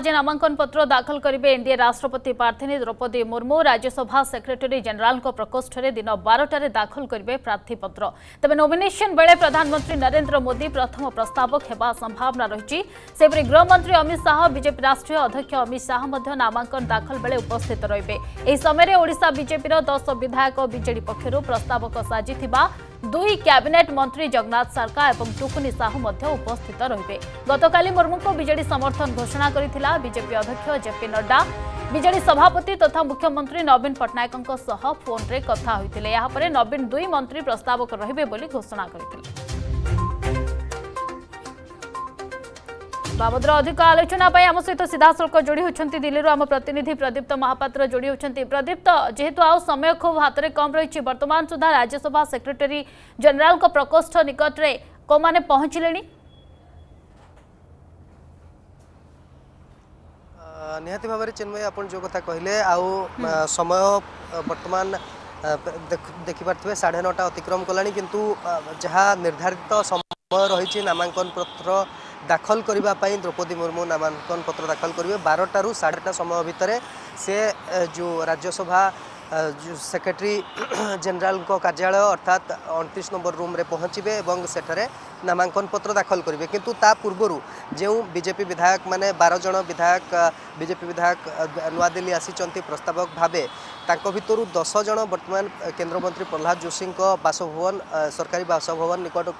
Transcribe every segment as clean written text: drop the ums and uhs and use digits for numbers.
आज नामांकन पत्र दाखल करेंगे एनडीए राष्ट्रपति प्रार्थी द्रौपदी मुर्मू। राज्यसभा सेक्रेटरी जेनराल प्रकोष्ठ में दिन 12 दाखल करेंगे प्रार्थी पत्र। तेज नोमिनेशन बेले प्रधानमंत्री नरेंद्र मोदी प्रथम प्रस्तावक होगा संभावना रही। सेपरी गृहमंत्री अमित शाह बीजेपी राष्ट्रीय अध्यक्ष अमित शाह नामांकन दाखल बेले उपस्थित रहिबे। समय ओडिशा बीजेपी 10 विधायक बीजेडी पक्ष प्रस्तावक साजि दुई कैबिनेट मंत्री जगन्नाथ सरकार और टुकुनी साहू उपस्थित रहिबे। गतकाली मुर्मू को बीजेडी समर्थन घोषणा करिथिला बीजेपी अध्यक्ष जेपी नड्डा बीजेडी सभापति तथा मुख्यमंत्री नवीन पटनायक सह फोन रे कथा होइथिले। यहाँ पर नवीन दुई मंत्री प्रस्तावक रहिबे बोली घोषणा करिथिले। बाबद अधिक आलोचना आम सहित सीधासख जोड़ी होती दिल्ली आम प्रतिनिधि प्रदीप्त महापात्र जोड़ी होती। प्रदीप्त, जेहेतु आउ समय खूब हाथ में कम रही, वर्तमान सुधा राज्यसभा सेक्रेटरी जनरल प्रकोष्ठ निकट में को माने पहुंचले? निहाती भाव में चिन्मय आप जो कथा कहले आउ समय वर्तमान देखिपे 9:30 अतिक्रम कलानी किंतु जहाँ निर्धारित समय रही नामांकन पत्र दाखल करने पर द्रौपदी मुर्मू नामांकन पत्र दाखल करेंगे 12 रू 12:30 समय भितर से जो राज्यसभा जो सेक्रेटरी जनरल को कार्यालय अर्थात 29 नंबर रूम रे पहुँचे और सेठे नामांकन पत्र दाखल करेंगे। किंतु ता पूर्वर जो बीजेपी विधायक माने 12 जन विधायक बीजेपी विधायक नुआ दिल्ली आसी प्रस्तावक भावे तांको भितरु 10 जन वर्तमान केन्द्रमंत्री प्रहलाद जोशी बासभवन सरकारी बासभवन निकट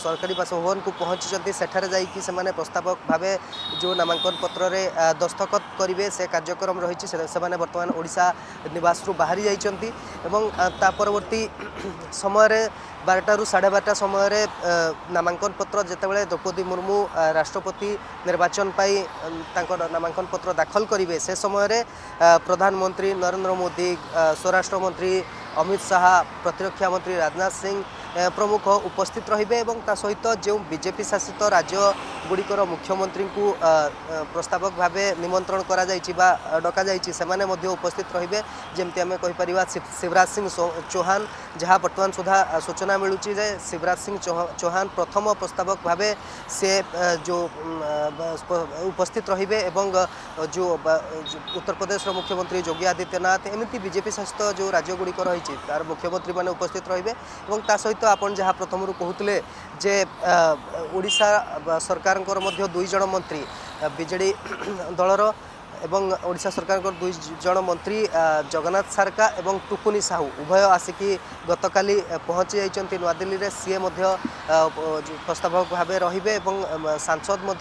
सरकारी बासभवन को पहुँची सेठारे जाइकि सेमाने प्रस्तावक भावे जो नामांकन पत्र रे दस्तखत करेंगे से कार्यक्रम रही। सेमाने वर्तमान ओडिशा निवास रु बाहरी जाइचंती एवं ता परवर्ती समय रे 12 रू 12:30 समय रे नामांकन पत्र जेतेबेले द्रौपदी मुर्मू राष्ट्रपति निर्वाचन पाई नामांकन पत्र दाखल करेंगे से समय रे प्रधानमंत्री नरेंद्र मोदी, स्वराष्ट्र मंत्री अमित शाह, प्रतिरक्षा मंत्री राजनाथ सिंह प्रमुख उपस्थित रहिबे। सहित जो बीजेपी शासित राज्य गुड़िकर मुख्यमंत्री को प्रस्तावक भाव निमंत्रण करा डका सेमाने उपस्थित रहिबे। जेमती आम कहीपर शिवराज सिंह चौहान, जहाँ वर्तमान सुधा सूचना मिलूची जे शिवराज सिंह चौहान प्रथम प्रस्तावक भाव से जो उपस्थित रहिबे। जो उत्तर प्रदेश मुख्यमंत्री योगी आदित्यनाथ एमती बीजेपी शासित जो राज्य गुड़िक रही तार मुख्यमंत्री मैंने उपस्थित रहिबे। तो आपण जहाँ प्रथम कहते जे ओडिशा सरकार दुई जन मंत्री बीजेडी दलर एवं ओडिशा सरकार 2 जन मंत्री जगन्नाथ सरकार एवं टुकुनी साहू उभय आसिकी गतकाली पहुँची जाइए नवा दिल्ली रे। सीए प्रस्तावक भाव रहिबे एवं सांसद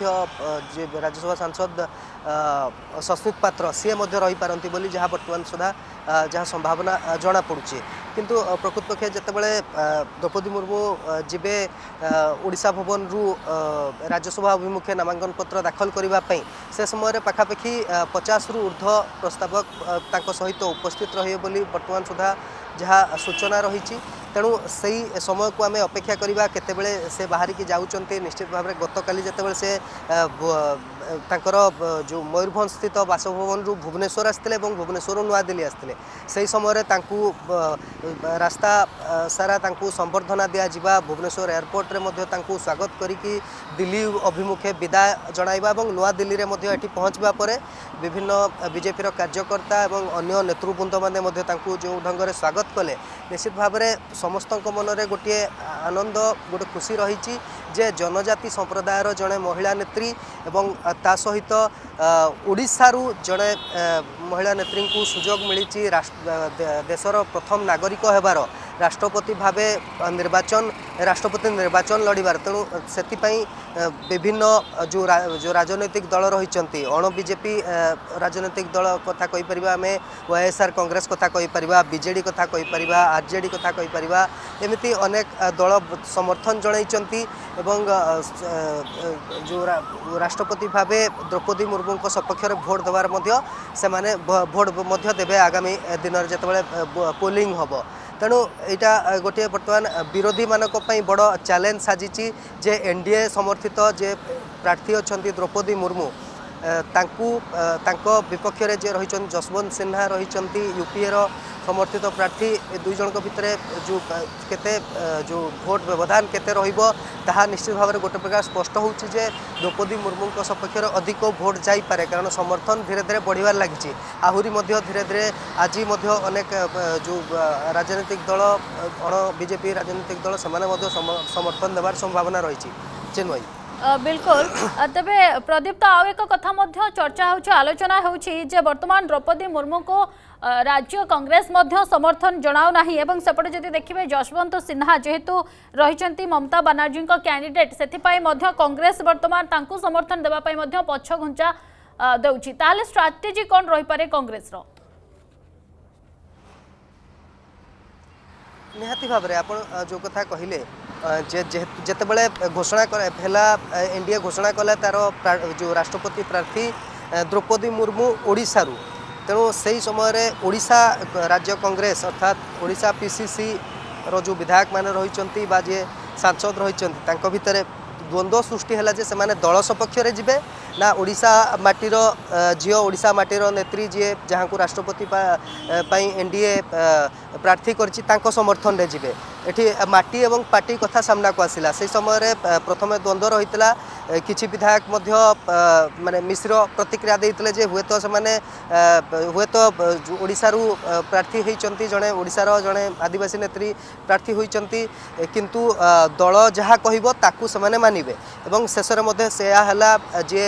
राज्यसभा सांसद सश्मित पात्र सीए रही पारंती बोली जहाँ वर्तमान सुधा जहाँ संभावना जना पड़ुची। किंतु प्रकृत पक्षे जेतेबेले द्रौपदी मुर्मू जिबे ओडिशा भवन रु राज्यसभा अभिमुखे नामांकन पत्र दाखल करने पर से समय पखापाखि 50 रु ऊर्ध्व प्रस्तावक तांको सहित उपस्थित रहिए बोली वर्तमान सुधा जहाँ सूचना रही। तेणु सही समय को आम अपेक्षा करवा केतेबेले से बाहर की जाऊँचे। निश्चित भाव में गतकाली जेतेबेले से जो मयूरभंज स्थित बासभवन रु भुवनेश्वर आसते और भुवनेश्वर नुआ दिल्ली आसते से समय रास्ता सारा संबर्धना दि जा भुवनेश्वर एयरपोर्ट रे स्वागत करी दिल्ली अभिमुखे विदाय जनाइबा और नुआ दिल्ली रे एठी पहुँचवा पर विभिन्न बीजेपी कार्यकर्ता और अन्य नेतृवृंद मैंने जो ढंग से स्वागत कले। निश्चित भाव में समस्त मन में गोटे आनंद गोटे खुशी रही जे जनजाति संप्रदायर जड़े महिला नेत्री एवं ता सहित ओडिशारू जड़े महिला नेत्री को सुजोग मिली देशर प्रथम नागरिक होबार राष्ट्रपति भावे राष्ट्रपति निर्वाचन लड़बार। तेणु से विभिन्न जो राजनैतिक दल रही अण बीजेपी राजनैतिक दल कथा कहीपर आम वाईएसआर कांग्रेस कथा कहीपर बीजेडी कथा कहीपर आरजेडी कथा कहीपर एमती अनेक दल समर्थन जनई जो राष्ट्रपति भावे द्रौपदी मुर्मू सपक्ष में भोट देवार भोट देवे आगामी दिन में जितेबाला पोलिंग हम। तेणु यहाँ गोटे बर्तमान विरोधी मानक बड़ चैलेंज साजिची जे एनडीए समर्थित जे प्रार्थी अच्छा द्रौपदी मुर्मू तांको विपक्ष जे रही यशवंत सिन्हा रही यूपीएर समर्थित प्रार्थी दुई जन भितर जो केते जो भोट व्यवधान केते रहिबो ताहा निश्चित भाव में गोटे प्रकार स्पष्ट होउछि जे द्रौपदी मुर्मू सपक्ष अधिक भोट जापे कारण समर्थन धीरे धीरे बढ़वार लगी। आहुरी धीरे धीरे आज अनेक जो राजनीतिक दल अण बीजेपी राजनीतिक दल से समर्थन देवार संभावना रही। चिन्मयी बिल्कुल। तबे प्रदीप तो आउ एक कथा चर्चा आलोचना हो वर्तमान द्रौपदी मुर्मू को राज्य कांग्रेस समर्थन जनाऊ ना एवं सेपटे जदि देखिए यशवंत सिन्हा जेहेतु रही ममता बानर्जी कैंडिडेट से कांग्रेस वर्तमान तांकु समर्थन देवाई पछ घुंचा दौची स्ट्राटेजी कौन रही पारे कांग्रेस रो? निहाती भाव में आप जो कथा कहले जेतेबेले घोषणा हेला एनडीए घोषणा कला तार जो राष्ट्रपति प्रार्थी द्रौपदी मुर्मू ओडिशारू तेणु से समय रे ओडिशा राज्य कांग्रेस अर्थात ओडिशा पीसीसी रो जो विधायक मान रही जे सांसद रही भितर द्वंद्व सृष्टि है जे से दल सपक्ष रे जिबे ना ओडिशा माटीर झील ओडिशा माटीर नेत्री जी जहाँ को राष्ट्रपति एनडीए प्रार्थी करछि तांको समर्थन रे जिबे। एठी माटी एवं पार्टी कथा सामना को आसिला से समय प्रथम द्वंद्व रही किछि विधायक माने मिश्र प्रतिक्रिया देइतले जे हुए तो ओडिशारू प्रार्थी होइचंती जणे ओडिशार जणे आदिवासी नेत्री प्रार्थी होइचंती किंतु दल जहा कहइबो ताकू से मानिबे एवं शेषर मध्ये सेया हला जे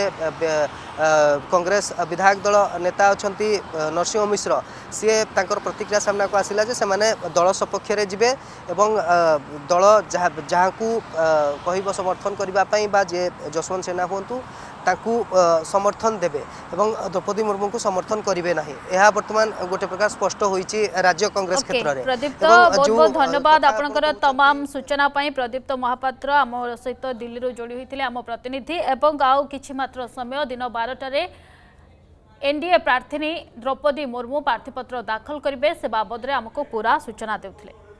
कांग्रेस विधायक दल नेता अछंती नरसिंह मिश्र सीए तांकर प्रतिक्रिया सामना को आसिला जे से दल सपक्ष रे जिबे एवं दल जहाँ को कह समर्थन करने जे यशवंत सिन्हा हूँ ताकू समर्थन देवे एवं द्रौपदी मुर्मू को समर्थन करेंगे ना। यह वर्तमान गोटे प्रकार स्पष्ट होइछि राज्य कांग्रेस क्षेत्र में। प्रदीप्त बहुत बहुत धन्यवाद आपनकर तमाम सूचना पाई। प्रदीप्त महापात्र आम सहित दिल्ली जोड़ी होते आम प्रतिनिधि एवं आउ कि मात्र समय दिन 12टारे एनडीए प्रार्थी द्रौपदी मुर्मू प्रार्थीपत्र दाखल करेंगे से बाबद आमको पूरा सूचना देउथिले।